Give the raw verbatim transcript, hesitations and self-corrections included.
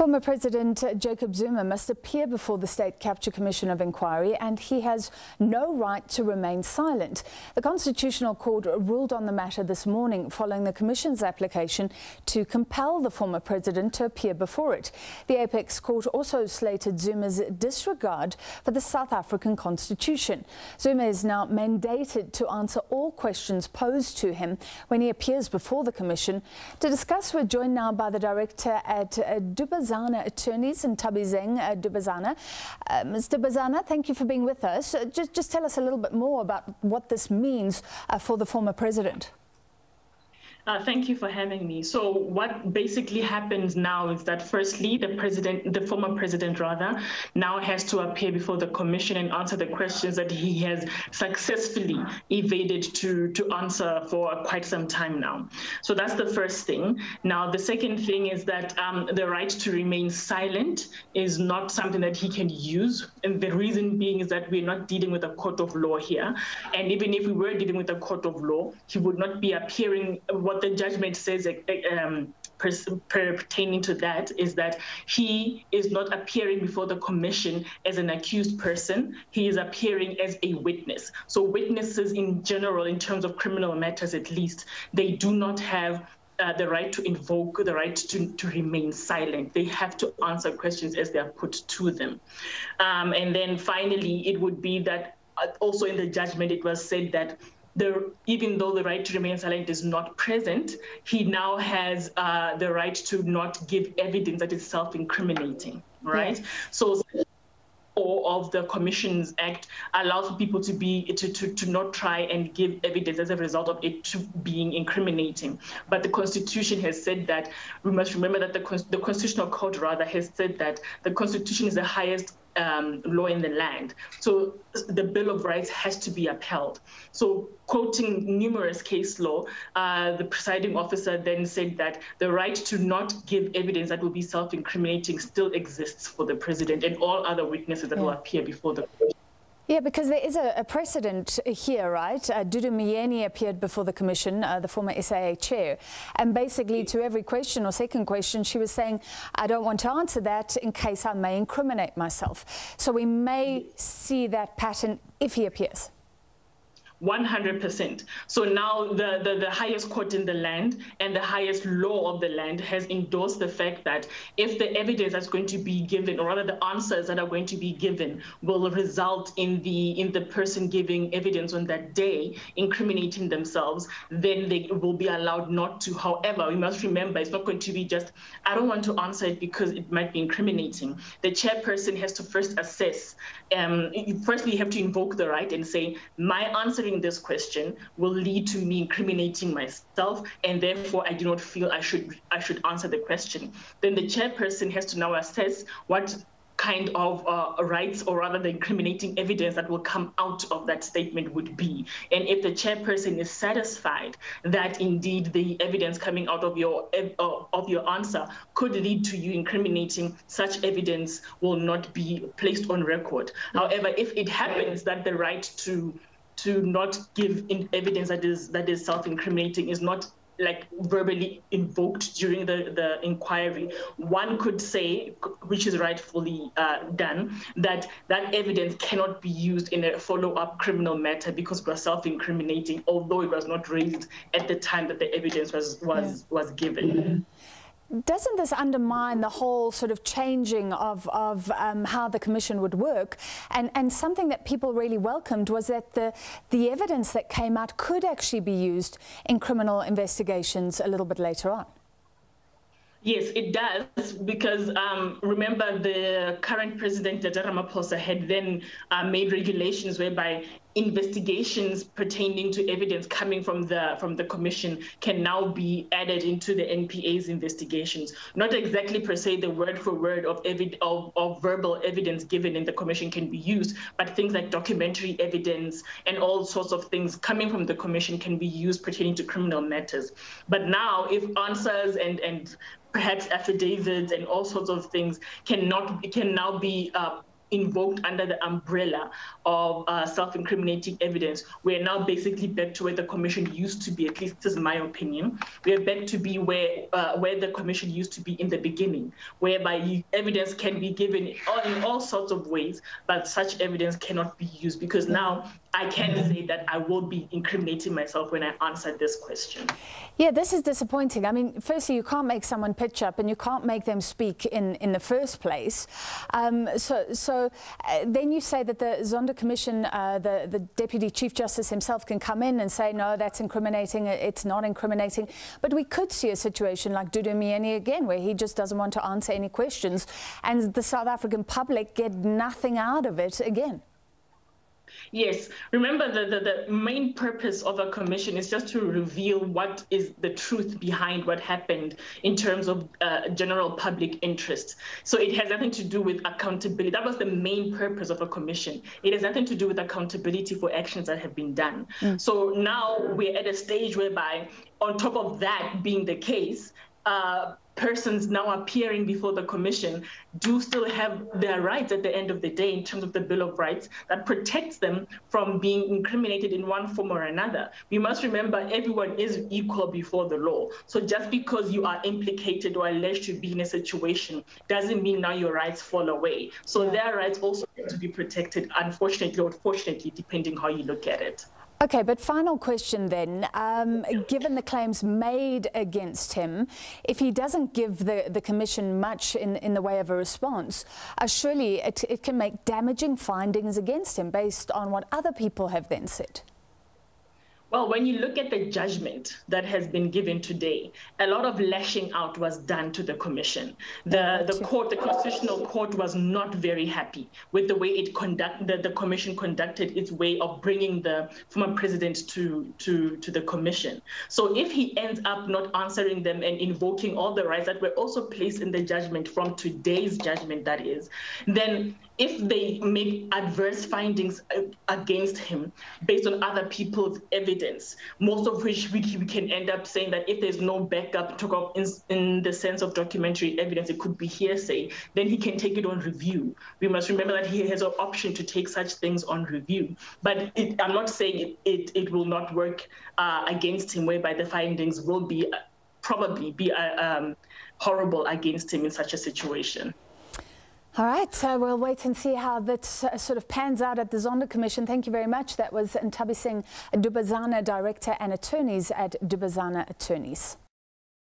Former President Jacob Zuma must appear before the State Capture Commission of Inquiry, and he has no right to remain silent. The Constitutional Court ruled on the matter this morning following the Commission's application to compel the former President to appear before it. The Apex Court also slated Zuma's disregard for the South African Constitution. Zuma is now mandated to answer all questions posed to him when he appears before the Commission. To discuss, we're joined now by the Director at Dubazana Dubazana Attorneys, Nthabiseng Dubazana. Uh, Miz Dubazana, thank you for being with us. Uh, just, just tell us a little bit more about what this means uh, for the former president. Uh, thank you for having me. So what basically happens now is that firstly, the president, the former president rather, now has to appear before the commission and answer the questions that he has successfully evaded to, to answer for quite some time now. So that's the first thing. Now, the second thing is that um, the right to remain silent is not something that he can use. And the reason being is that we're not dealing with a court of law here. And even if we were dealing with a court of law, he would not be appearing. What the judgment says um, pertaining to that is that he is not appearing before the commission as an accused person. He is appearing as a witness. So witnesses in general, in terms of criminal matters at least, they do not have Uh, the right to invoke, the right to, to remain silent. They have to answer questions as they are put to them. Um, and then finally, it would be that also in the judgment, it was said that The, even though the right to remain silent is not present, he now has uh, the right to not give evidence that is self-incriminating, right? Yes. So of the Commissions Act allows for people to be to, to, to not try and give evidence as a result of it to being incriminating. But the Constitution has said that, we must remember that the, the Constitutional Court rather has said that the Constitution is the highest um, law in the land. So the Bill of Rights has to be upheld. So quoting numerous case law, uh, the presiding officer then said that the right to not give evidence that will be self-incriminating still exists for the president and all other witnesses that yeah. will appear before the court. Yeah, because there is a, a precedent here, right? Uh, Dudu Myeni appeared before the commission, uh, the former S A A chair, and basically to every question or second question, she was saying, I don't want to answer that in case I may incriminate myself. So we may see that pattern if he appears. one hundred percent. So now the, the, the highest court in the land and the highest law of the land has endorsed the fact that if the evidence that's going to be given, or rather the answers that are going to be given, will result in the in the person giving evidence on that day incriminating themselves, then they will be allowed not to. However, we must remember it's not going to be just, I don't want to answer it because it might be incriminating. The chairperson has to first assess. Um, firstly, you have to invoke the right and say, my answer this question will lead to me incriminating myself, and therefore I do not feel I should I should answer the question. Then the chairperson has to now assess what kind of uh, rights, or rather the incriminating evidence that will come out of that statement would be. And if the chairperson is satisfied that indeed the evidence coming out of your of your answer could lead to you incriminating, such evidence will not be placed on record. However, if it happens that the right to to not give in evidence that is that is self-incriminating is not like verbally invoked during the, the inquiry, one could say, which is rightfully uh, done, that that evidence cannot be used in a follow-up criminal matter because it was self-incriminating, although it was not raised at the time that the evidence was was, was given. Doesn't this undermine the whole sort of changing of, of um, how the commission would work? And, and something that people really welcomed was that the, the evidence that came out could actually be used in criminal investigations a little bit later on. Yes, it does, because um, remember the current president, Ramaphosa, had then uh, made regulations whereby investigations pertaining to evidence coming from the from the commission can now be added into the N P A's investigations. Not exactly per se the word for word of, evi of, of verbal evidence given in the commission can be used, but things like documentary evidence and all sorts of things coming from the commission can be used pertaining to criminal matters. But now if answers and and perhaps affidavits and all sorts of things cannot can now be uh, invoked under the umbrella of uh, self-incriminating evidence, we're now basically back to where the commission used to be, at least this is my opinion. We're back to be where uh, where the commission used to be in the beginning, whereby evidence can be given in all, in all sorts of ways, but such evidence cannot be used, because now I can say that I will be incriminating myself when I answer this question. Yeah, this is disappointing. I mean, firstly, you can't make someone pitch up and you can't make them speak in, in the first place. Um, so so uh, then you say that the Zondo Commission, uh, the, the Deputy Chief Justice himself can come in and say, no, that's incriminating, it's not incriminating. But we could see a situation like Dudu Myeni again, where he just doesn't want to answer any questions and the South African public get nothing out of it again. Yes. Remember, the, the, the main purpose of a commission is just to reveal what is the truth behind what happened in terms of uh, general public interest. So it has nothing to do with accountability. That was the main purpose of a commission. It has nothing to do with accountability for actions that have been done. Mm. So now we're at a stage whereby, on top of that being the case, uh, persons now appearing before the commission do still have their rights at the end of the day in terms of the Bill of Rights that protects them from being incriminated in one form or another. We must remember everyone is equal before the law. So just because you are implicated or alleged to be in a situation doesn't mean now your rights fall away. So their rights also need to be protected, unfortunately or fortunately, depending how you look at it. Okay, but final question then, um, given the claims made against him, if he doesn't give the, the Commission much in, in the way of a response, uh, surely it, it can make damaging findings against him based on what other people have then said. Well, when you look at the judgment that has been given today, a lot of lashing out was done to the commission. The, the court, the Constitutional Court, was not very happy with the way it conduct, the, the commission conducted its way of bringing the former president to, to, to the commission. So if he ends up not answering them and invoking all the rights that were also placed in the judgment, from today's judgment that is, then if they make adverse findings against him based on other people's evidence, most of which we can end up saying that if there's no backup took up in, in the sense of documentary evidence, it could be hearsay, then he can take it on review. We must remember that he has an option to take such things on review. But it, I'm not saying it, it, it will not work uh, against him, whereby the findings will be uh, probably be uh, um, horrible against him in such a situation. All right, so we'll wait and see how that sort of pans out at the Zondo Commission. Thank you very much. That was Nthabiseng Dubazana, Director and Attorneys at Dubazana Attorneys.